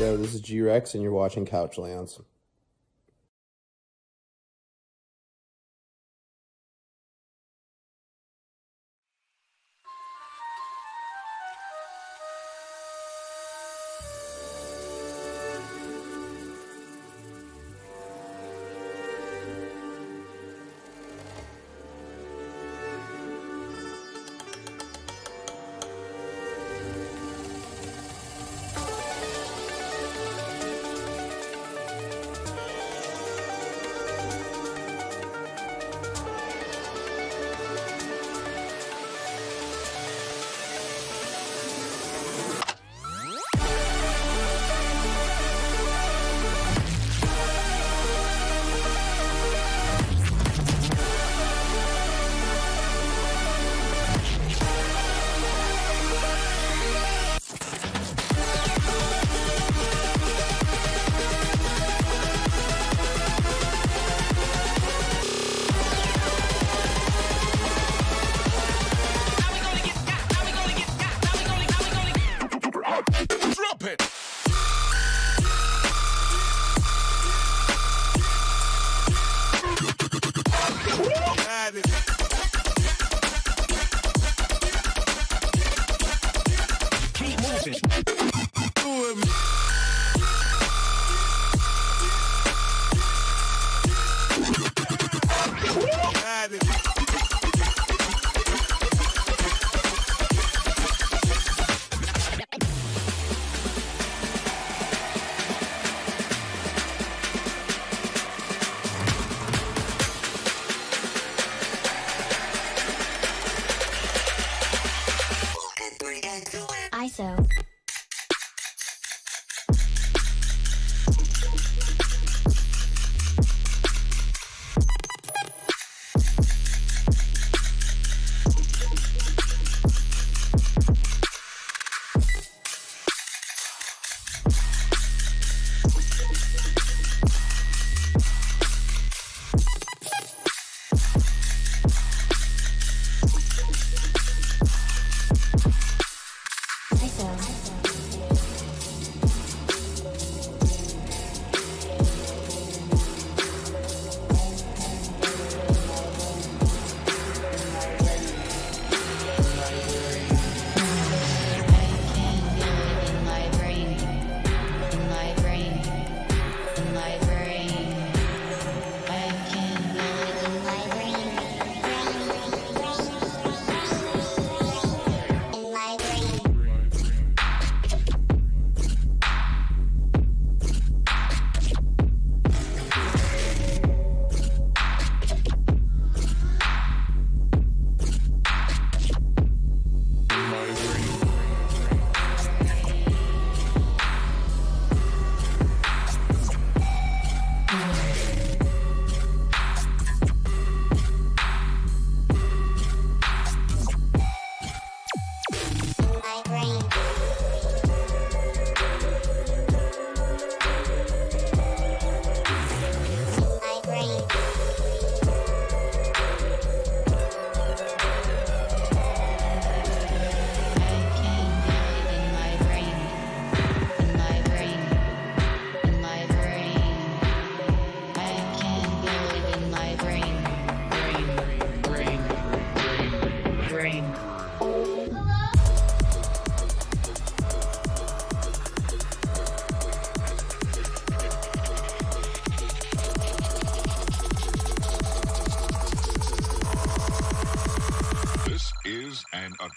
Yo, this is G Rex, and you're watching Couch Lands.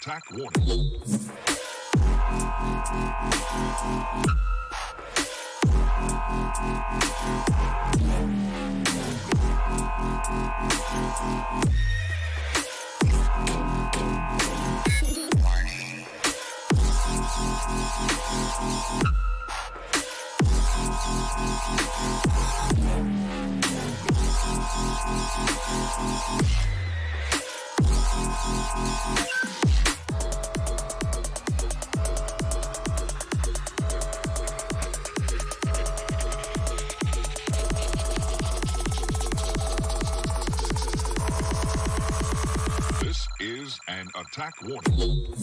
Attack warning. Attack warning.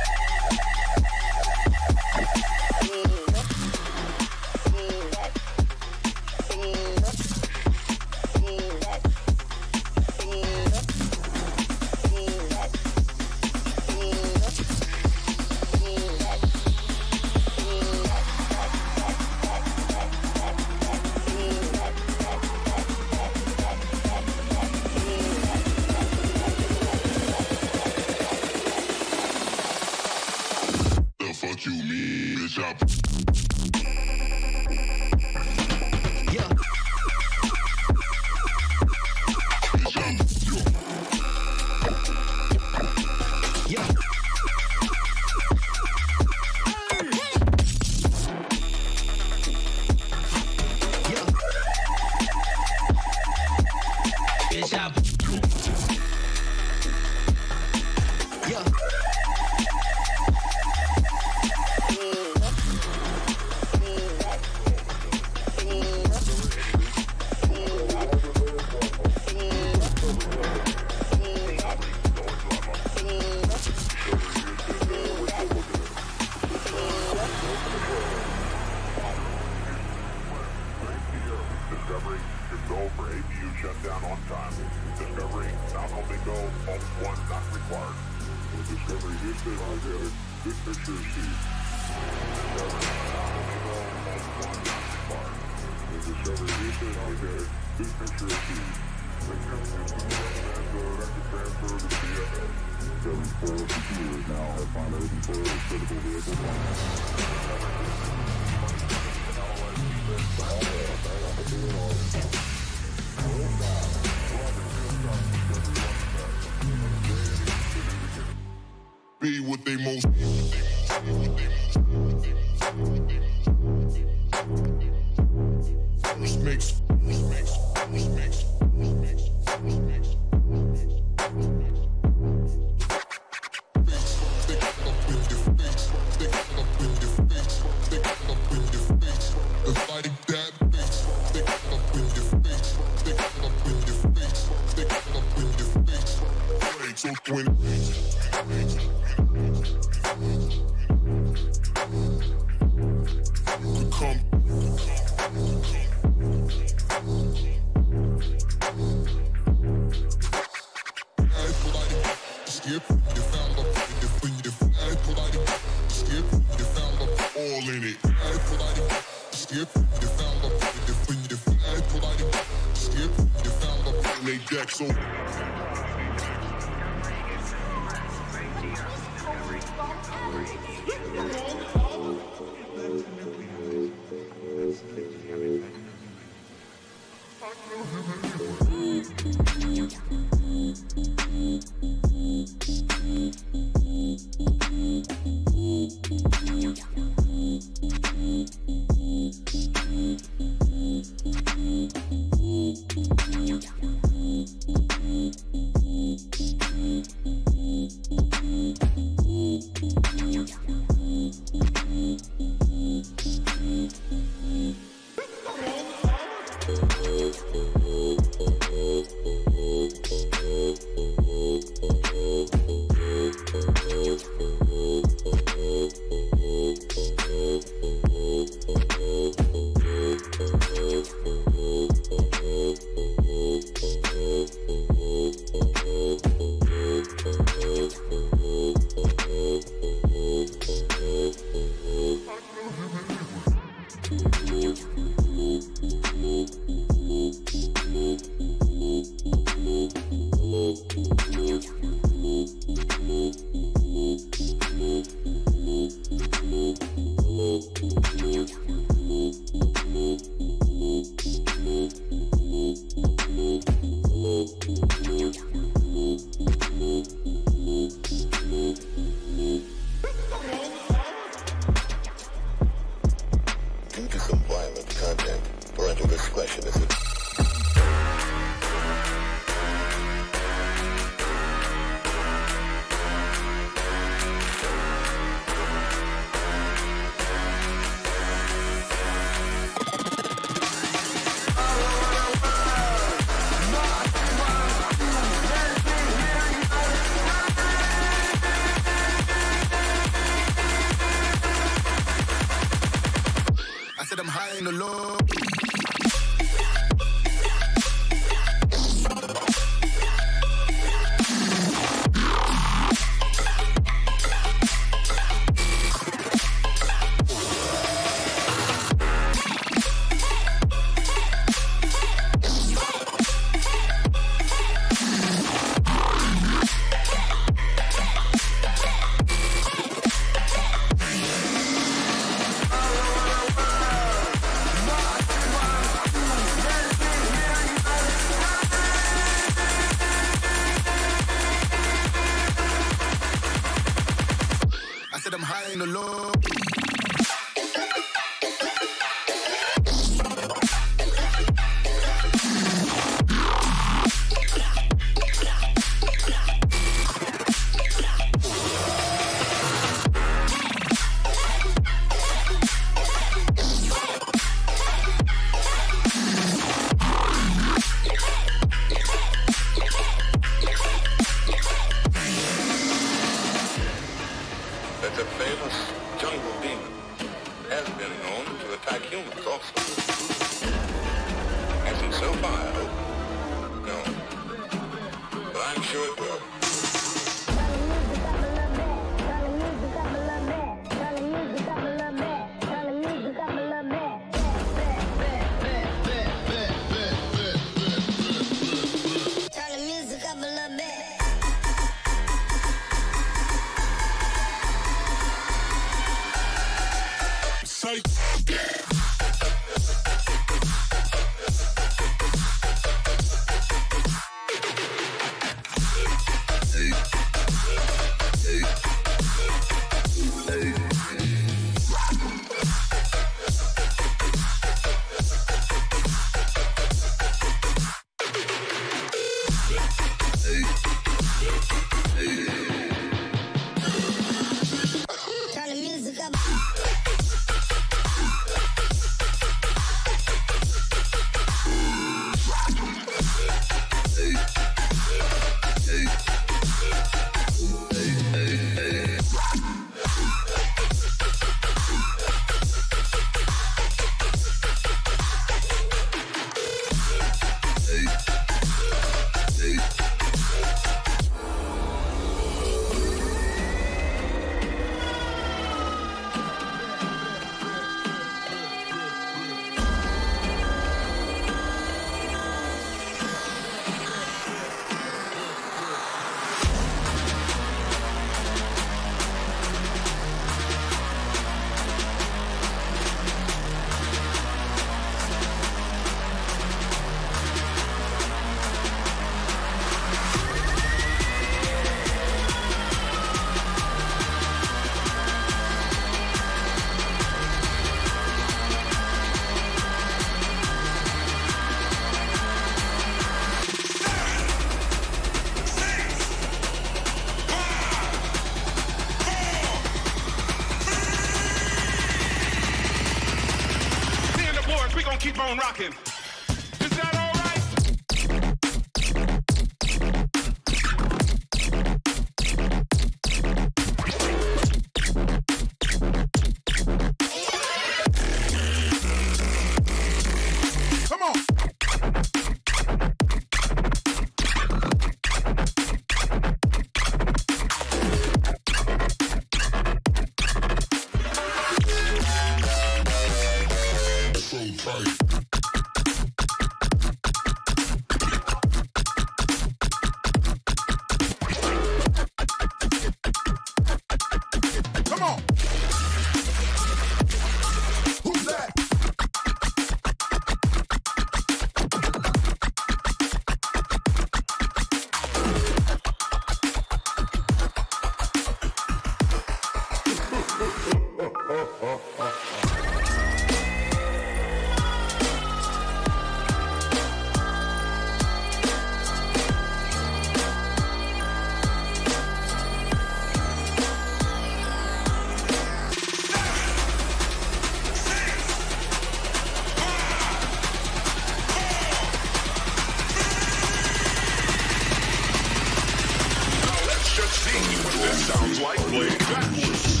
Sounds like playing backwards.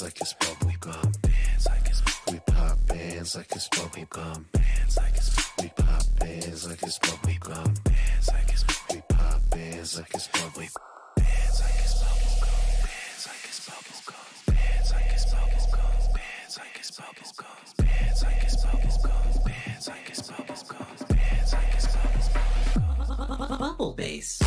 bands like it's bubbly gum bands like it's we pop bands like it's bubbly gum bands like it's we pop bands like it's bubbly gum bands like it's we pop bands like it's bubbly bands like it's bubble gum bands like it's bubble gum bands like it's bubble gum bands like it's bubble gum bands like it's bubble gum bands like it's bubble gum bands like it's bubble gum bubble bass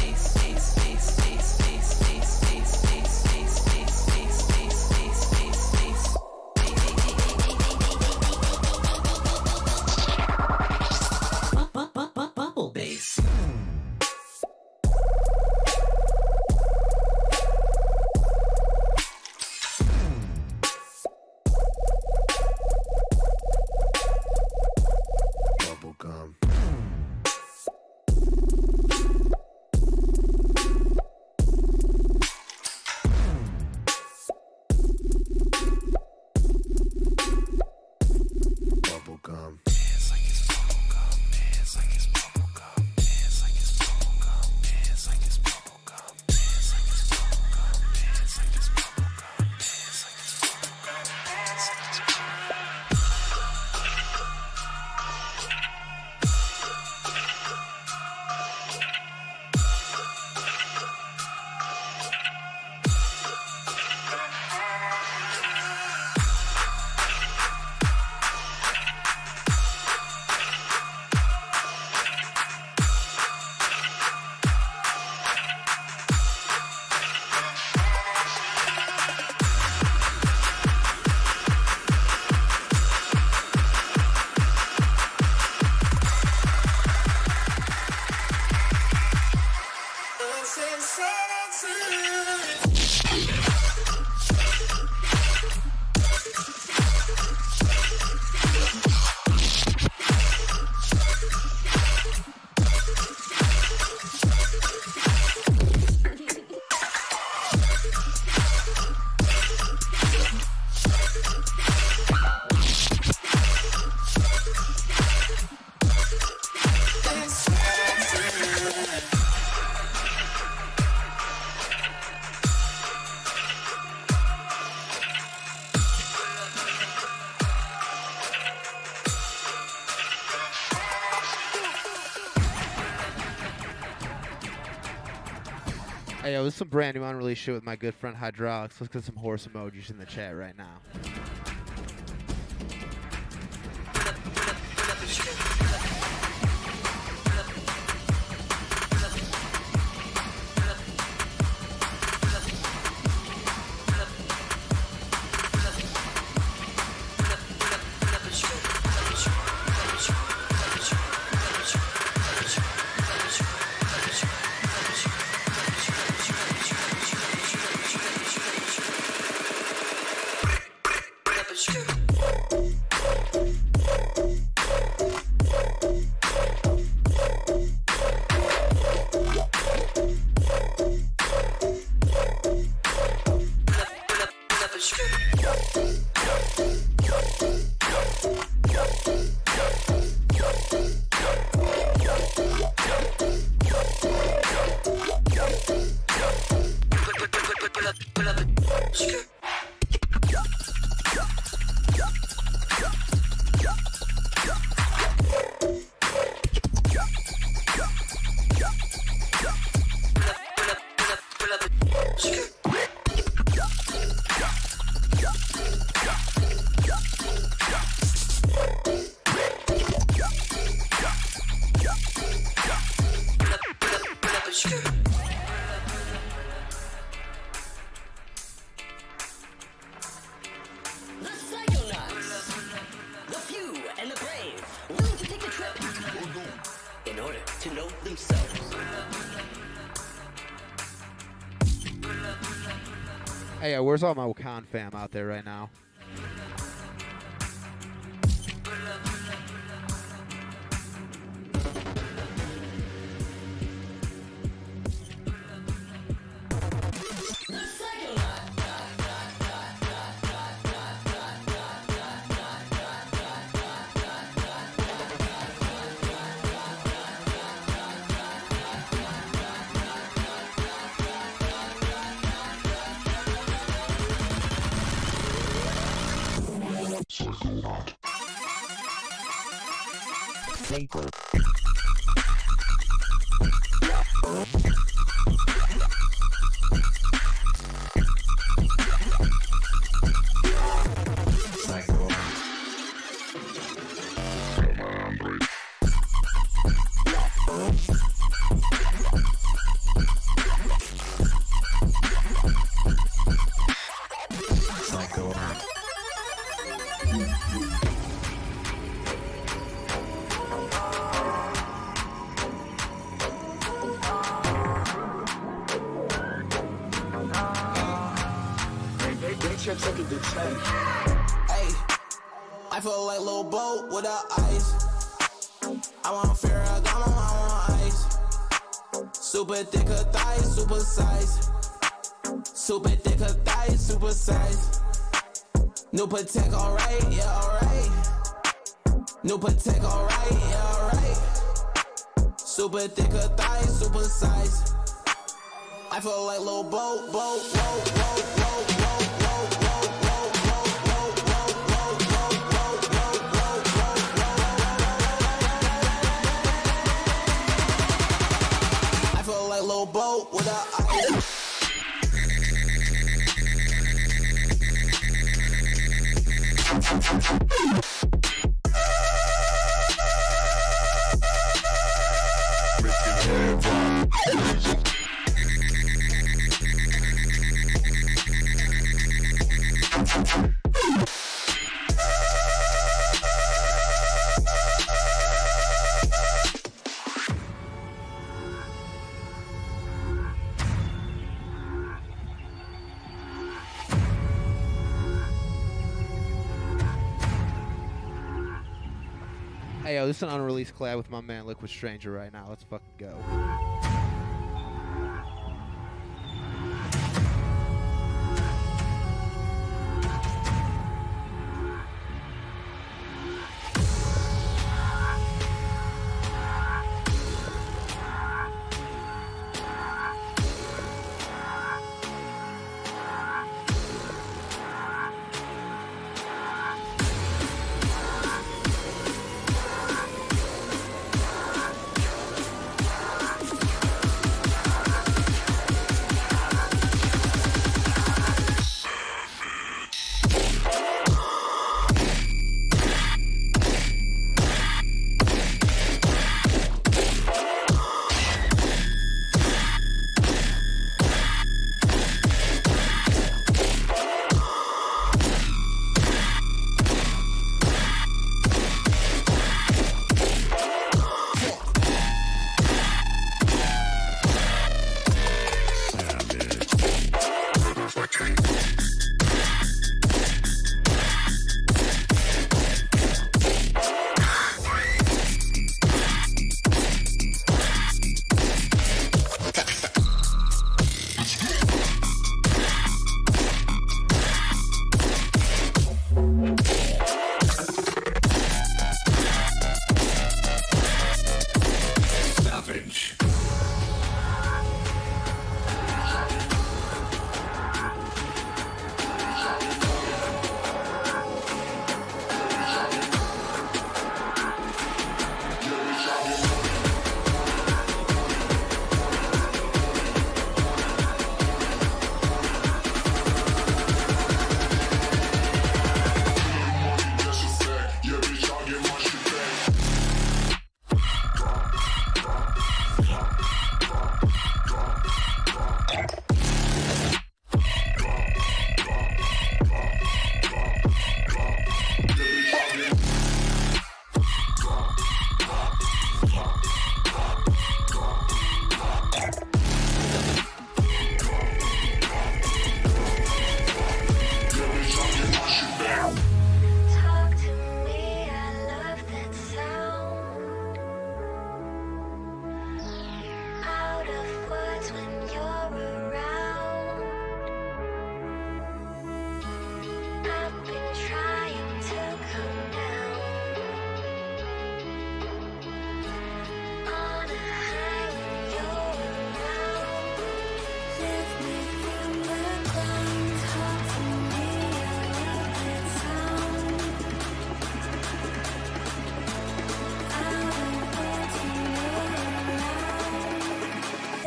Yo, this is some brand new unreleased shit with my good friend Hydraulics. Let's get some horse emojis in the chat right now. Hey, where's all my Wakan fam out there right now? Single. New Patek, alright, yeah, alright. New Patek, alright, yeah, alright. Super thick her thigh, super size. I feel like Lil Bo, Bo, Bo, Bo, Bo. This is an unreleased collab with my man Liquid Stranger right now. Let's fucking go.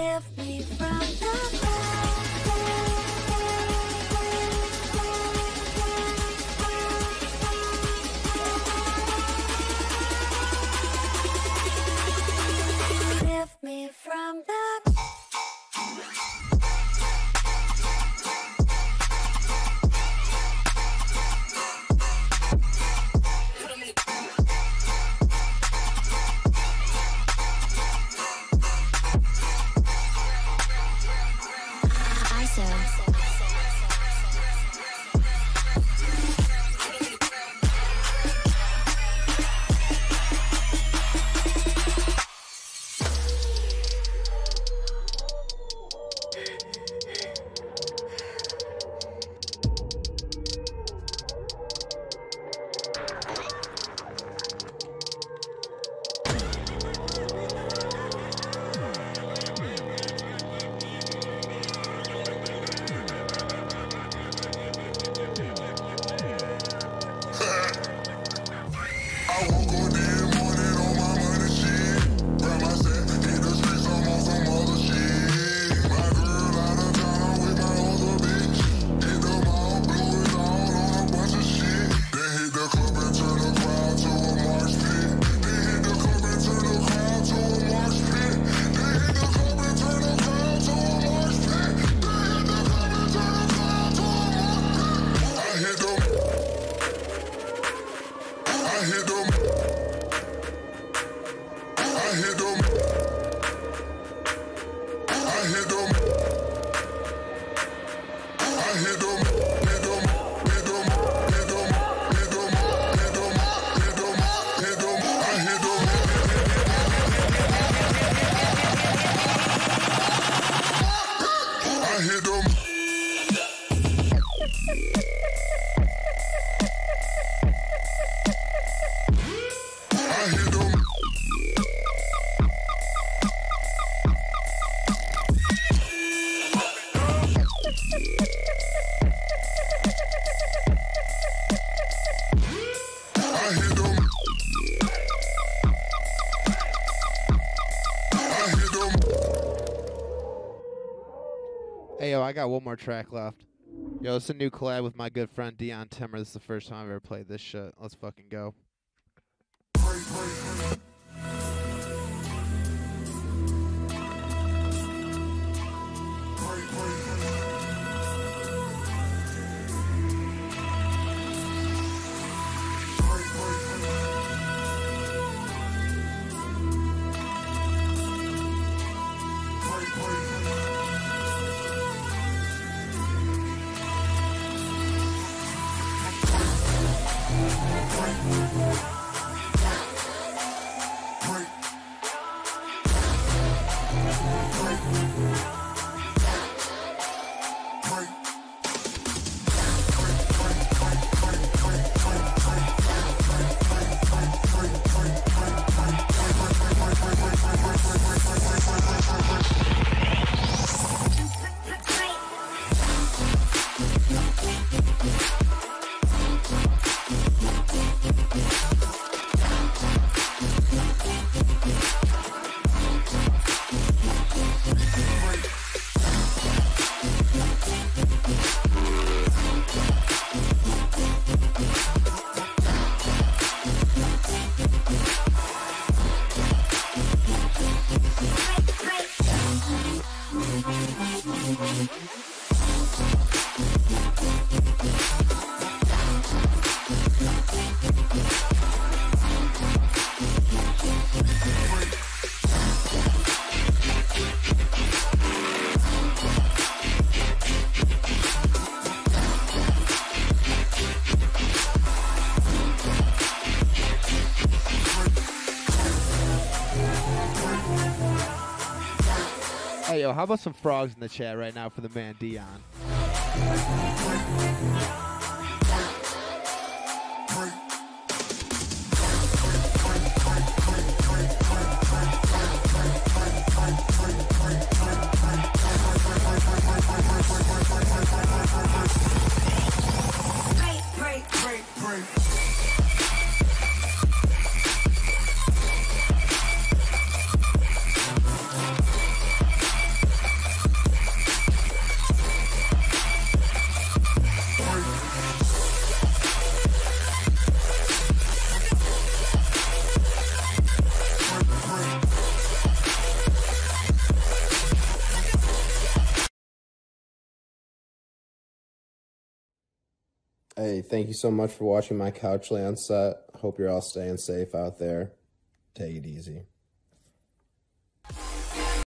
lift me from the ground. Me from the I got one more track left. Yo, it's a new collab with my good friend Dion Timmer. This is the first time I've ever played this shit. Let's fucking go. Yo, how about some frogs in the chat right now for the man Dion? Hey, thank you so much for watching my Couch Lands set. Hope you're all staying safe out there. Take it easy.